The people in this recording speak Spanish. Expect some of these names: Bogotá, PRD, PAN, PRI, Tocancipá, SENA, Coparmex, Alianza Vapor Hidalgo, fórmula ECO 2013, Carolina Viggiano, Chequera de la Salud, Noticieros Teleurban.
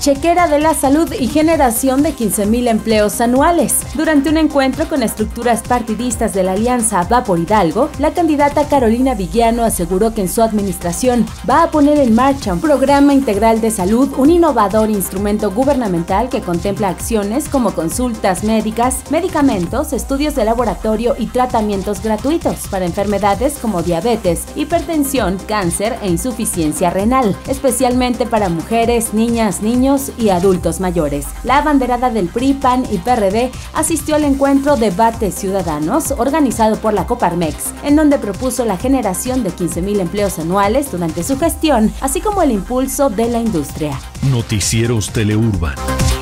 Chequera de la Salud y generación de 15,000 empleos anuales. Durante un encuentro con estructuras partidistas de la Alianza Vapor Hidalgo, la candidata Carolina Viggiano aseguró que en su administración va a poner en marcha un programa integral de salud, un innovador instrumento gubernamental que contempla acciones como consultas médicas, medicamentos, estudios de laboratorio y tratamientos gratuitos para enfermedades como diabetes, hipertensión, cáncer e insuficiencia renal, especialmente para mujeres, niñas, niños y adultos mayores. La abanderada del PRI, PAN y PRD asistió al encuentro Debates Ciudadanos organizado por la Coparmex, en donde propuso la generación de 15,000 empleos anuales durante su gestión, así como el impulso de la industria. Noticieros Teleurban.